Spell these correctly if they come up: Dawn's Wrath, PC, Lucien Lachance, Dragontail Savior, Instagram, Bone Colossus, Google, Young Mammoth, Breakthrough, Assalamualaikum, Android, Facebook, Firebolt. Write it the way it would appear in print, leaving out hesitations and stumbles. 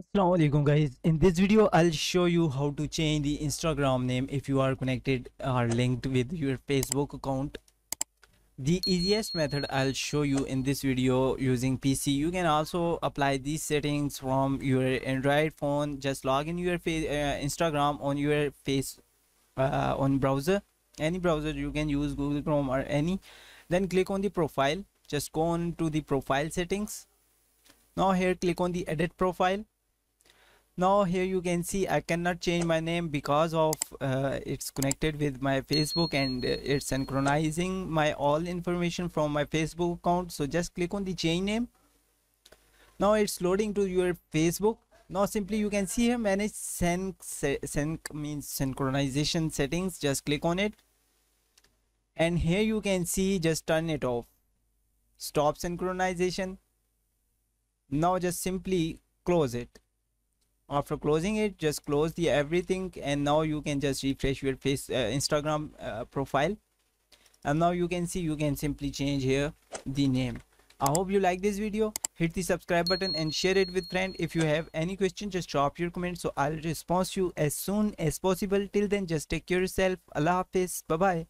Assalamualaikum guys, in this video I'll show you how to change the Instagram name if you are connected or linked with your Facebook account. The easiest method I'll show you in this video using PC. You can also apply these settings from your Android phone. Just log in your Instagram on your on browser, any browser you can use, Google Chrome or any. Then click on the profile, just go on to the profile settings. Now here click on the edit profile. Now here you can see I cannot change my name because of it's connected with my Facebook and it's synchronizing my all information from my Facebook account. So just click on the change name. Now it's loading to your Facebook. Now simply you can see here manage synchronization settings. Just click on it. And here you can see just turn it off. Stop synchronization. Now just simply close it. After closing it, just close the everything, and now you can just refresh your Instagram profile, and now you can see you can simply change here the name. I hope you like this video. Hit the subscribe button and share it with friend. If you have any question, just drop your comment, so I'll respond to you as soon as possible. Till then, just take care yourself. Allah Hafiz. Bye bye.